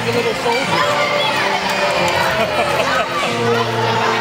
like a little soldier.